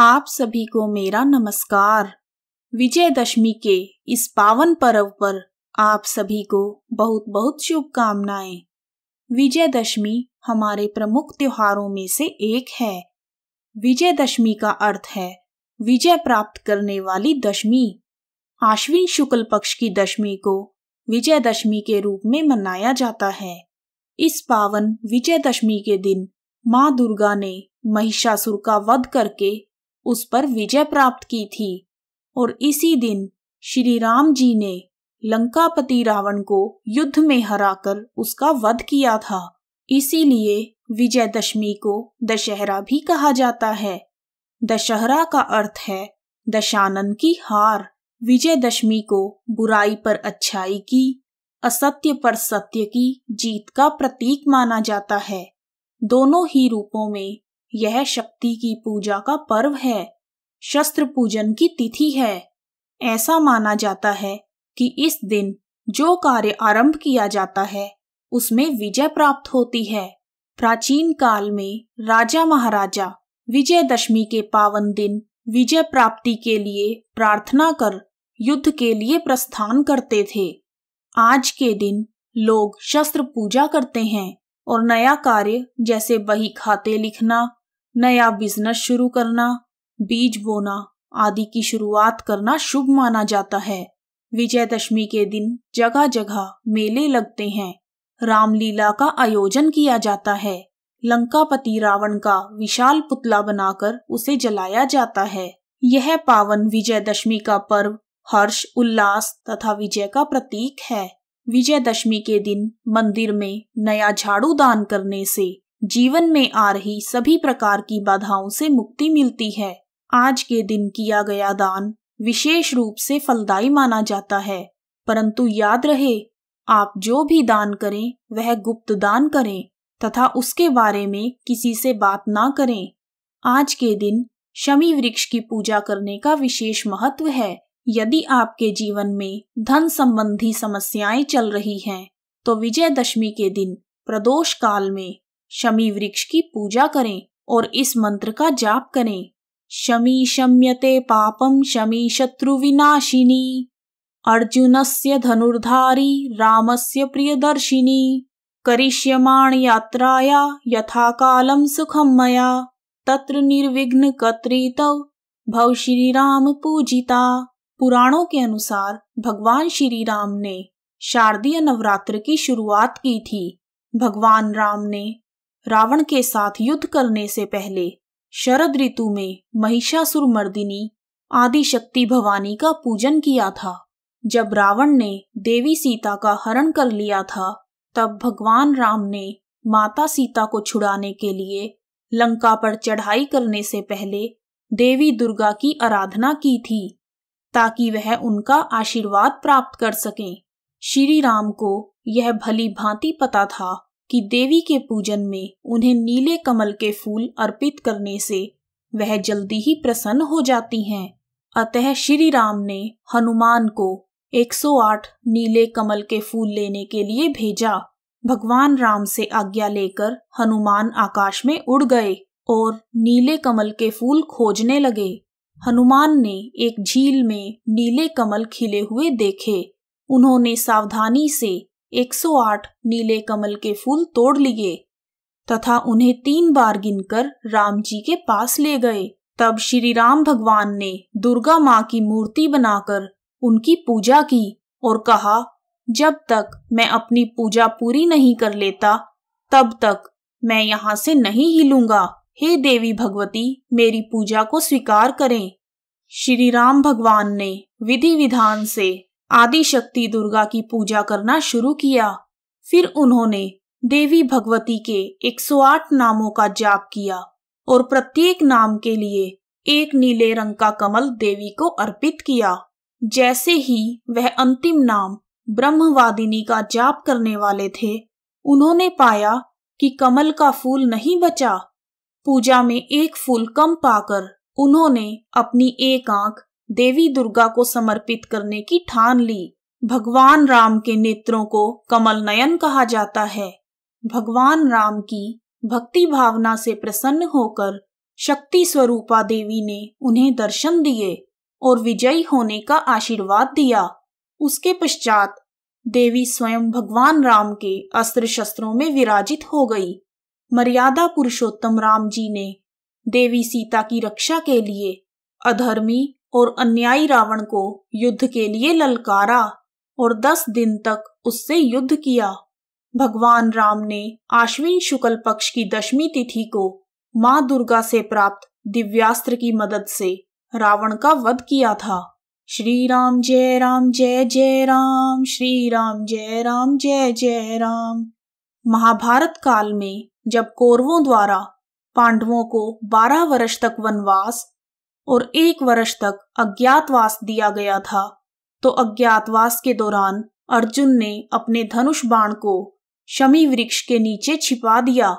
आप सभी को मेरा नमस्कार। विजय दशमी के इस पावन पर्व पर आप सभी को बहुत बहुत शुभकामनाएं। विजय दशमी हमारे प्रमुख त्योहारों में से एक है। विजय दशमी का अर्थ है विजय प्राप्त करने वाली दशमी। आश्विन शुक्ल पक्ष की दशमी को विजय दशमी के रूप में मनाया जाता है। इस पावन विजय दशमी के दिन माँ दुर्गा ने महिषासुर का वध करके उस पर विजय प्राप्त की थी और इसी दिन श्री राम जी ने लंकापति रावण को युद्ध में हराकर उसका वध किया था। इसीलिए विजय दशमी को दशहरा भी कहा जाता है। दशहरा का अर्थ है दशानन की हार। विजय दशमी को बुराई पर अच्छाई की, असत्य पर सत्य की जीत का प्रतीक माना जाता है। दोनों ही रूपों में यह शक्ति की पूजा का पर्व है। शस्त्र पूजन की तिथि है। ऐसा माना जाता है कि इस दिन जो कार्य आरंभ किया जाता है उसमें विजय प्राप्त होती है। प्राचीन काल में राजा महाराजा विजय दशमी के पावन दिन विजय प्राप्ति के लिए प्रार्थना कर युद्ध के लिए प्रस्थान करते थे। आज के दिन लोग शस्त्र पूजा करते हैं और नया कार्य जैसे बही खाते लिखना, नया बिजनेस शुरू करना, बीज बोना आदि की शुरुआत करना शुभ माना जाता है। विजयदशमी के दिन जगह जगह मेले लगते हैं। रामलीला का आयोजन किया जाता है। लंकापति रावण का विशाल पुतला बनाकर उसे जलाया जाता है। यह पावन विजयदशमी का पर्व हर्ष, उल्लास तथा विजय का प्रतीक है। विजयदशमी के दिन मंदिर में नया झाड़ू दान करने से जीवन में आ रही सभी प्रकार की बाधाओं से मुक्ति मिलती है। आज के दिन किया गया दान विशेष रूप से फलदायी माना जाता है। परंतु याद रहे, आप जो भी दान करें वह गुप्त दान करें तथा उसके बारे में किसी से बात ना करें। आज के दिन शमी वृक्ष की पूजा करने का विशेष महत्व है। यदि आपके जीवन में धन संबंधी समस्याएं चल रही हैं तो विजयदशमी के दिन प्रदोष काल में शमी वृक्ष की पूजा करें और इस मंत्र का जाप करें। शमी शम्यते पापम शमी शत्रु विनाशिनी, अर्जुनस्य धनुर्धारी रामस्य प्रियदर्शिनी, करिष्यमाण यात्राया यथा कालम सुखम मया, तत्र निर्विघ्न कर्तृतव भव श्री राम पूजिता। पुराणों के अनुसार भगवान श्री राम ने शारदीय नवरात्र की शुरुआत की थी। भगवान राम ने रावण के साथ युद्ध करने से पहले शरद ऋतु में महिषासुर मर्दिनी आदि शक्ति भवानी का पूजन किया था। जब रावण ने देवी सीता का हरण कर लिया था तब भगवान राम ने माता सीता को छुड़ाने के लिए लंका पर चढ़ाई करने से पहले देवी दुर्गा की आराधना की थी ताकि वह उनका आशीर्वाद प्राप्त कर सकें। श्री राम को यह भली भांति पता था कि देवी के पूजन में उन्हें नीले कमल के फूल अर्पित करने से वह जल्दी ही प्रसन्न हो जाती हैं। अतः श्री राम ने हनुमान को 108 नीले कमल के फूल लेने के लिए भेजा। भगवान राम से आज्ञा लेकर हनुमान आकाश में उड़ गए और नीले कमल के फूल खोजने लगे। हनुमान ने एक झील में नीले कमल खिले हुए देखे। उन्होंने सावधानी से 108 नीले कमल के फूल तोड़ लिए तथा उन्हें 3 बार गिनकर राम जी के पास ले गए। तब श्री राम भगवान ने दुर्गा माँ की मूर्ति बनाकर उनकी पूजा की और कहा, जब तक मैं अपनी पूजा पूरी नहीं कर लेता तब तक मैं यहाँ से नहीं हिलूंगा। हे देवी भगवती, मेरी पूजा को स्वीकार करें। श्री राम भगवान ने विधि विधान से आदि शक्ति दुर्गा की पूजा करना शुरू किया। फिर उन्होंने देवी भगवती के 108 नामों का जाप किया और प्रत्येक नाम के लिए एक नीले रंग का कमल देवी को अर्पित किया। जैसे ही वह अंतिम नाम ब्रह्मवादिनी का जाप करने वाले थे, उन्होंने पाया कि कमल का फूल नहीं बचा। पूजा में एक फूल कम पाकर उन्होंने अपनी एक आंख देवी दुर्गा को समर्पित करने की ठान ली। भगवान राम के नेत्रों को कमल नयन कहा जाता है। भगवान राम की भक्ति भावना से प्रसन्न होकर शक्ति स्वरूपा देवी ने उन्हें दर्शन दिए और विजयी होने का आशीर्वाद दिया। उसके पश्चात देवी स्वयं भगवान राम के अस्त्र शस्त्रों में विराजित हो गई। मर्यादा पुरुषोत्तम राम जी ने देवी सीता की रक्षा के लिए अधर्मी और अन्यायी रावण को युद्ध के लिए ललकारा और 10 दिन तक उससे युद्ध किया। भगवान राम ने आश्विन शुक्ल पक्ष की दशमी तिथि को माँ दुर्गा से प्राप्त दिव्यास्त्र की मदद से रावण का वध किया था। श्री राम जय जय राम श्री राम जय जय राम। महाभारत काल में जब कौरवों द्वारा पांडवों को 12 वर्ष तक वनवास और 1 वर्ष तक अज्ञातवास दिया गया था, तो अज्ञातवास के दौरान अर्जुन ने अपने धनुष बाण को शमी वृक्ष के नीचे छिपा दिया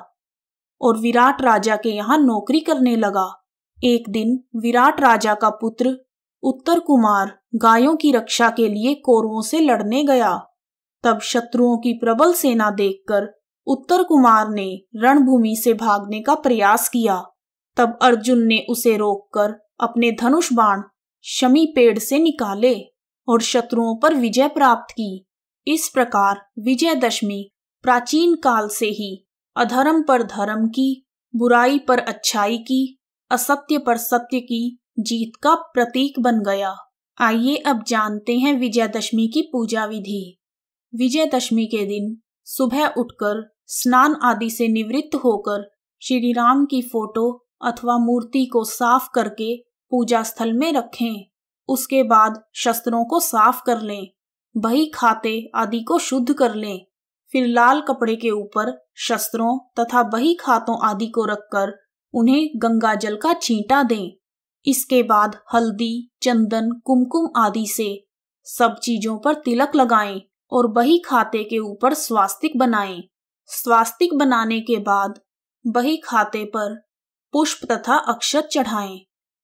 और विराट राजा के यहाँ नौकरी करने लगा। एक दिन विराट राजा का पुत्र उत्तर कुमार गायों की रक्षा के लिए कौरवों से लड़ने गया। तब शत्रुओं की प्रबल सेना देखकर उत्तर कुमार ने रणभूमि से भागने का प्रयास किया। तब अर्जुन ने उसे रोककर अपने धनुष बाण शमी पेड़ से निकाले और शत्रुओं पर विजय प्राप्त की। इस प्रकार विजय दशमी प्राचीन काल से ही अधर्म पर धर्म की, बुराई पर अच्छाई की, असत्य पर सत्य की जीत का प्रतीक बन गया। आइए अब जानते हैं विजयदशमी की पूजा विधि। विजयदशमी के दिन सुबह उठकर स्नान आदि से निवृत्त होकर श्री राम की फोटो अथवा मूर्ति को साफ करके पूजा स्थल में रखें। उसके बाद शस्त्रों को साफ कर लें, बही खाते आदि को शुद्ध कर लें। फिर लाल कपड़े के ऊपर शस्त्रों तथा बही खातों आदि को रखकर उन्हें गंगा जल का छींटा दें। इसके बाद हल्दी, चंदन, कुमकुम आदि से सब चीजों पर तिलक लगाएं और बही खाते के ऊपर स्वास्तिक बनाएं। स्वास्तिक बनाने के बाद बही खाते पर पुष्प तथा अक्षत चढ़ाएं।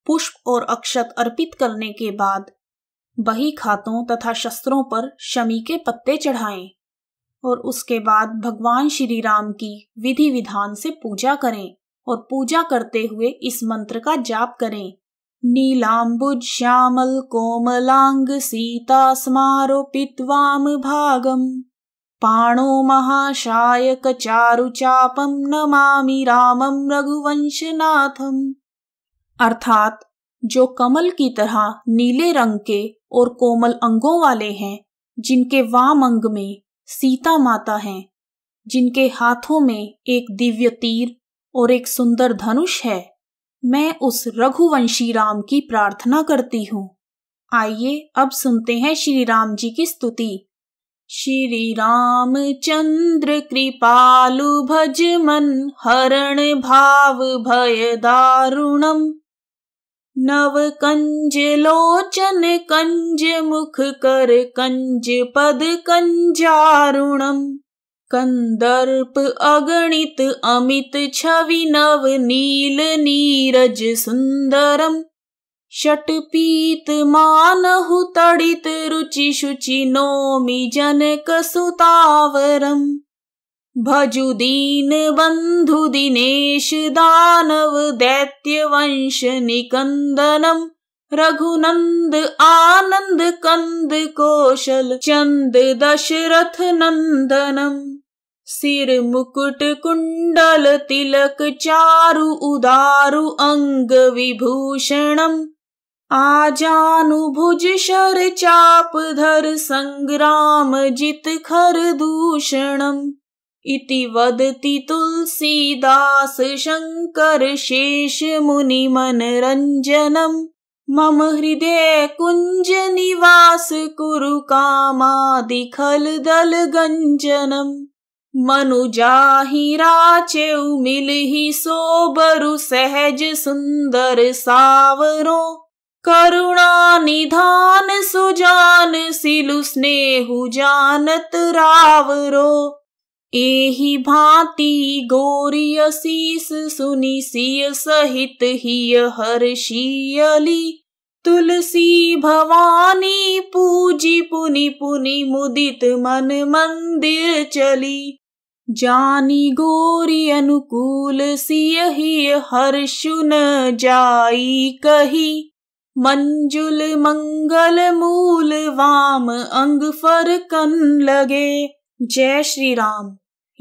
पुष्प और अक्षत अर्पित करने के बाद बही खातों तथा शस्त्रों पर शमी के पत्ते चढ़ाएं और उसके बाद भगवान श्री राम की विधि विधान से पूजा करें और पूजा करते हुए इस मंत्र का जाप करें। नीलांबुज श्यामल कोमलांग सीता स्मारोपित वाम भागम पाणो महाशायक चारु चापम नमामि रामम रघुवंशनाथम। अर्थात जो कमल की तरह नीले रंग के और कोमल अंगों वाले हैं, जिनके वाम अंग में सीता माता हैं, जिनके हाथों में एक दिव्य तीर और एक सुंदर धनुष है, मैं उस रघुवंशी राम की प्रार्थना करती हूँ। आइए अब सुनते हैं श्री राम जी की स्तुति। श्री राम चंद्र कृपालु भजमन हरण भाव भय दारुणम नव कंज लोचन कंज मुख कर कंज पद कंजारुणम कंदर्प अगणित अमित छवि नव नील नीरज सुंदरम षटपीत मानहु तड़ित रुचि शुचि नौमि जनक सुतावरम भजु दीन बंधु दिनेश दानव दैत्य वंश निकंदनम रघुनंद आनंद कंद कौशल चंद दशरथ नंदनम सिर मुकुट कुंडल तिलक चारु उदारु अंग विभूषणम आजानुभुज शर चाप धर संग्राम जित खर दूषणम इति वदति तुलसीदास शंकर शेष मुनि मनरंजनम मम हृदय कुंज निवास कुरु कामादि खल दल गंजनम मनुजाहि राचेउ मिलहि सोबरु सहज सुंदर सावरो करुणा निधान सुजान सिलु स्नेहु जानत रावरो एहि भांति गोरी असीस सुनि सिय सहित हिय हर्षियली तुलसी भवानी पूजी पुनि पुनि मुदित मन मंदिर चली जानी गोरी अनुकूल सियहि हर्षु न जाई कही, मंजुल मंगल मूल वाम अंग फर कन लगे। जय श्री राम।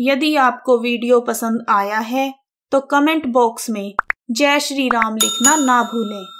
यदि आपको वीडियो पसंद आया है तो कमेंट बॉक्स में जय श्री राम लिखना ना भूलें।